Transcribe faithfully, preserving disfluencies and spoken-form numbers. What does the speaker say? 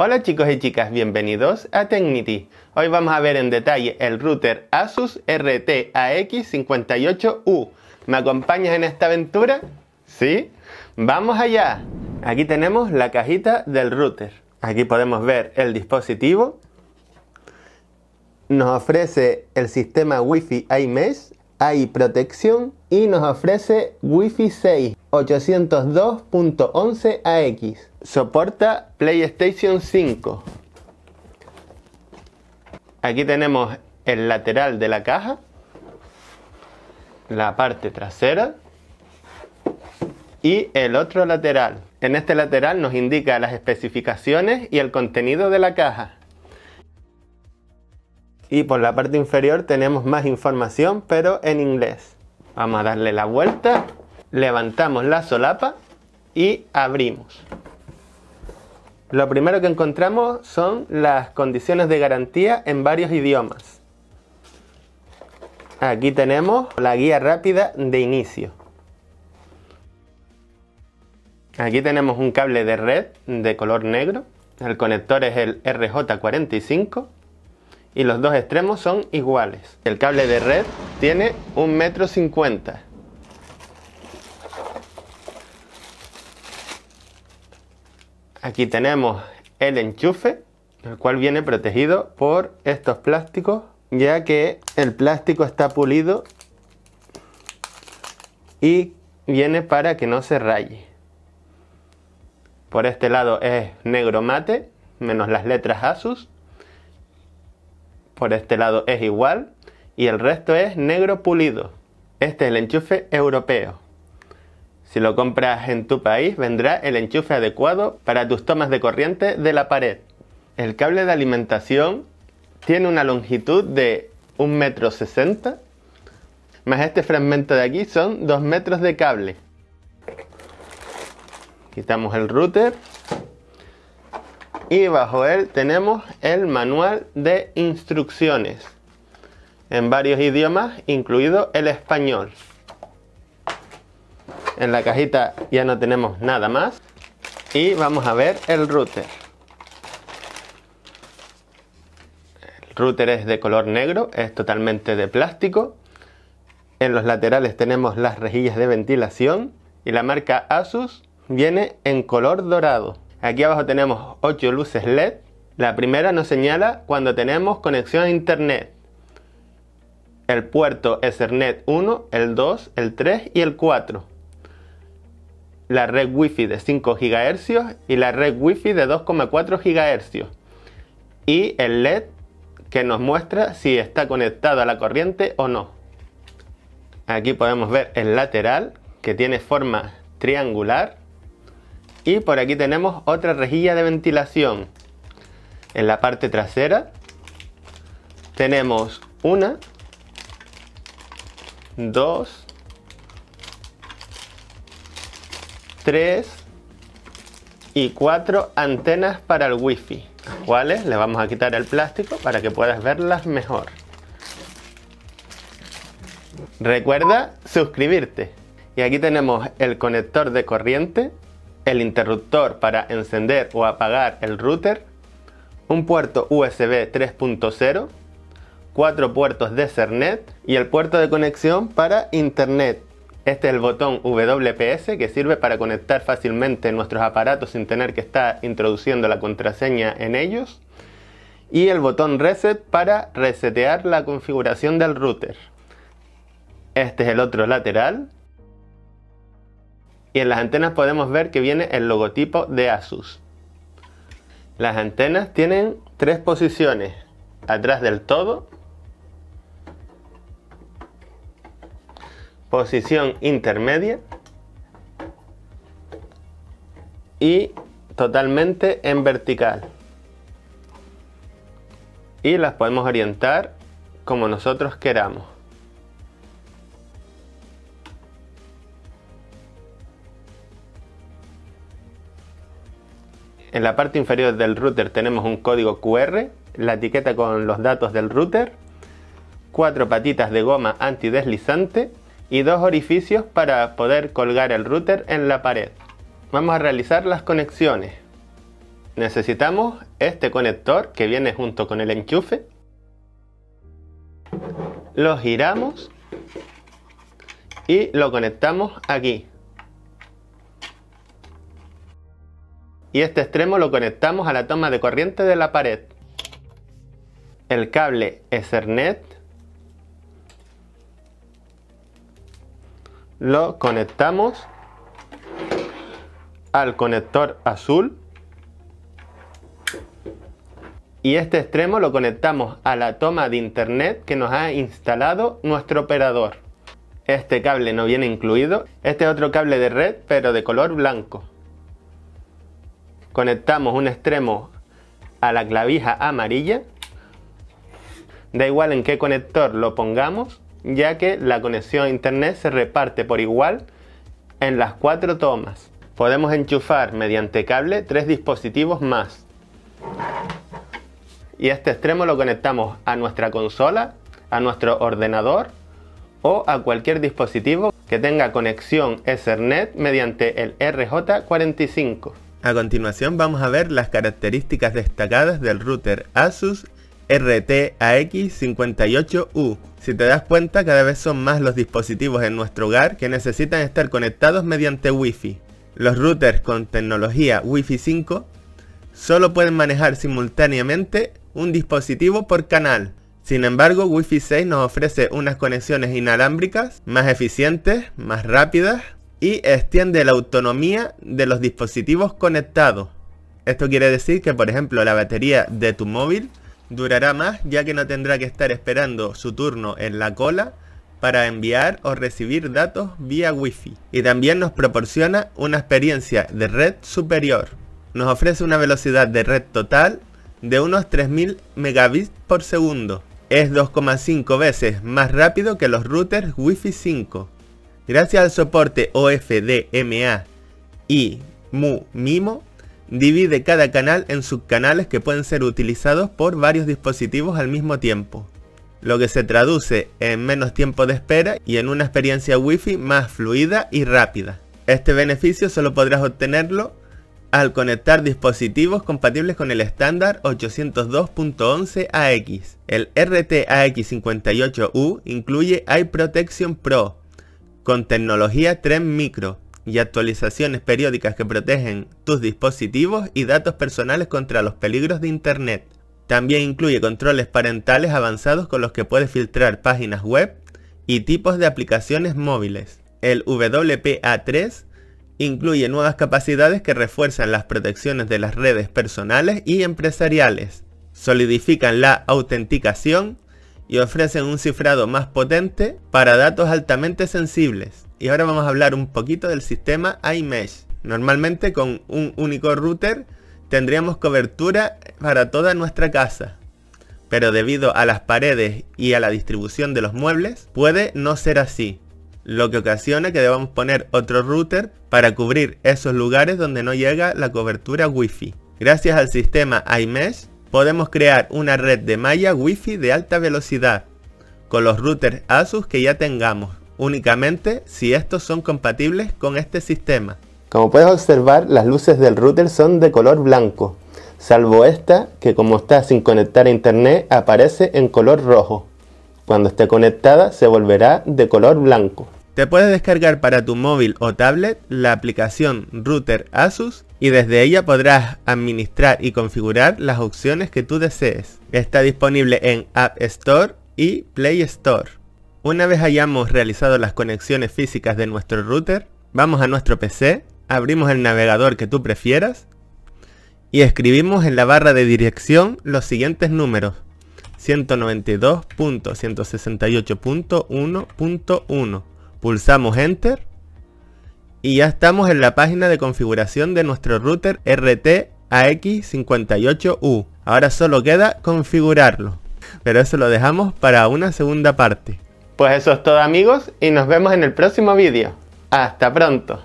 Hola chicos y chicas, bienvenidos a Etecnity. Hoy vamos a ver en detalle el router ASUS R T A X cincuenta y ocho U. ¿Me acompañas en esta aventura? ¿Sí? ¡Vamos allá! Aquí tenemos la cajita del router. Aquí podemos ver el dispositivo. Nos ofrece el sistema Wi-Fi AiMesh, AiProtection y nos ofrece Wi-Fi seis, ocho cero dos punto once a x. Soporta PlayStation cinco. Aquí tenemos el lateral de la caja, la parte trasera y el otro lateral. En este lateral nos indica las especificaciones y el contenido de la caja. Y por la parte inferior tenemos más información, pero en inglés. Vamos a darle la vuelta, levantamos la solapa y abrimos. Lo primero que encontramos son las condiciones de garantía en varios idiomas. Aquí tenemos la guía rápida de inicio. Aquí tenemos un cable de red de color negro. El conector es el R J cuarenta y cinco. Y los dos extremos son iguales. El cable de red tiene un metro cincuenta. Aquí tenemos el enchufe, el cual viene protegido por estos plásticos, ya que el plástico está pulido y viene para que no se raye. Por este lado es negro mate, menos las letras ASUS. Por este lado es igual y el resto es negro pulido. Este es el enchufe europeo. Si lo compras en tu país, vendrá el enchufe adecuado para tus tomas de corriente de la pared. El cable de alimentación tiene una longitud de un metro sesenta, más este fragmento de aquí son dos metros de cable. Quitamos el router. Y bajo él tenemos el manual de instrucciones en varios idiomas, incluido el español. En la cajita ya no tenemos nada más. Y vamos a ver el router. El router es de color negro, es totalmente de plástico. En los laterales tenemos las rejillas de ventilación y la marca ASUS viene en color dorado. Aquí abajo tenemos ocho luces LED. La primera nos señala cuando tenemos conexión a internet. El puerto Ethernet uno, el dos, el tres y el cuatro. La red Wi-Fi de cinco gigahercios y la red Wi-Fi de dos coma cuatro gigahercios. Y el LED que nos muestra si está conectado a la corriente o no. Aquí podemos ver el lateral que tiene forma triangular. Y por aquí tenemos otra rejilla de ventilación. En la parte trasera tenemos una, dos, tres y cuatro antenas para el wifi, ¿cuáles? Le vamos a quitar el plástico para que puedas verlas mejor. Recuerda suscribirte. Y aquí tenemos el conector de corriente, el interruptor para encender o apagar el router, un puerto U S B tres punto cero, cuatro puertos de Ethernet y el puerto de conexión para internet. Este es el botón W P S que sirve para conectar fácilmente nuestros aparatos sin tener que estar introduciendo la contraseña en ellos, y el botón reset para resetear la configuración del router. Este es el otro lateral. Y en las antenas podemos ver que viene el logotipo de ASUS. Las antenas tienen tres posiciones: atrás del todo, posición intermedia y totalmente en vertical. Y las podemos orientar como nosotros queramos. En la parte inferior del router tenemos un código Q R, la etiqueta con los datos del router, cuatro patitas de goma antideslizante y dos orificios para poder colgar el router en la pared. Vamos a realizar las conexiones. necesitamos este conector que viene junto con el enchufe. Lo giramos y lo conectamos aquí. Y este extremo lo conectamos a la toma de corriente de la pared. El cable Ethernet lo conectamos al conector azul. Y este extremo lo conectamos a la toma de internet que nos ha instalado nuestro operador. Este cable no viene incluido. Este es otro cable de red, pero de color blanco. Conectamos un extremo a la clavija amarilla. Da igual en qué conector lo pongamos, ya que la conexión a internet se reparte por igual en las cuatro tomas. Podemos enchufar mediante cable tres dispositivos más. Y este extremo lo conectamos a nuestra consola, a nuestro ordenador o a cualquier dispositivo que tenga conexión Ethernet mediante el R J cuarenta y cinco. A continuación vamos a ver las características destacadas del router ASUS R T A X cincuenta y ocho U. Si te das cuenta, cada vez son más los dispositivos en nuestro hogar que necesitan estar conectados mediante Wi-Fi. Los routers con tecnología Wi-Fi cinco solo pueden manejar simultáneamente un dispositivo por canal. Sin embargo, Wi-Fi seis nos ofrece unas conexiones inalámbricas más eficientes, más rápidas y extiende la autonomía de los dispositivos conectados. Esto quiere decir que, por ejemplo, la batería de tu móvil durará más, ya que no tendrá que estar esperando su turno en la cola para enviar o recibir datos vía Wi-Fi. Y también nos proporciona una experiencia de red superior. Nos ofrece una velocidad de red total de unos tres mil megabits por segundo. Es dos coma cinco veces más rápido que los routers Wi-Fi cinco. Gracias al soporte O F D M A y M U-MIMO, divide cada canal en subcanales que pueden ser utilizados por varios dispositivos al mismo tiempo, lo que se traduce en menos tiempo de espera y en una experiencia Wi-Fi más fluida y rápida. Este beneficio solo podrás obtenerlo al conectar dispositivos compatibles con el estándar ochocientos dos punto once A X. El R T A X cincuenta y ocho U incluye AiProtection Pro con tecnología Trend Micro y actualizaciones periódicas que protegen tus dispositivos y datos personales contra los peligros de internet. También incluye controles parentales avanzados con los que puedes filtrar páginas web y tipos de aplicaciones móviles. El W P A tres incluye nuevas capacidades que refuerzan las protecciones de las redes personales y empresariales, solidifican la autenticación y ofrecen un cifrado más potente para datos altamente sensibles. Y ahora vamos a hablar un poquito del sistema AiMesh. Normalmente con un único router tendríamos cobertura para toda nuestra casa, pero debido a las paredes y a la distribución de los muebles puede no ser así, lo que ocasiona que debamos poner otro router para cubrir esos lugares donde no llega la cobertura Wi-Fi. Gracias al sistema AiMesh podemos crear una red de malla Wi-Fi de alta velocidad con los routers ASUS que ya tengamos, únicamente si estos son compatibles con este sistema. Como puedes observar, las luces del router son de color blanco, salvo esta que, como está sin conectar a internet, aparece en color rojo. Cuando esté conectada se volverá de color blanco. Te puedes descargar para tu móvil o tablet la aplicación Router ASUS y desde ella podrás administrar y configurar las opciones que tú desees. Está disponible en App Store y Play Store. Una vez hayamos realizado las conexiones físicas de nuestro router, vamos a nuestro P C, abrimos el navegador que tú prefieras y escribimos en la barra de dirección los siguientes números: ciento noventa y dos punto ciento sesenta y ocho punto uno punto uno. Pulsamos Enter y ya estamos en la página de configuración de nuestro router R T A X cincuenta y ocho U. Ahora solo queda configurarlo, pero eso lo dejamos para una segunda parte. Pues eso es todo, amigos, y nos vemos en el próximo vídeo. ¡Hasta pronto!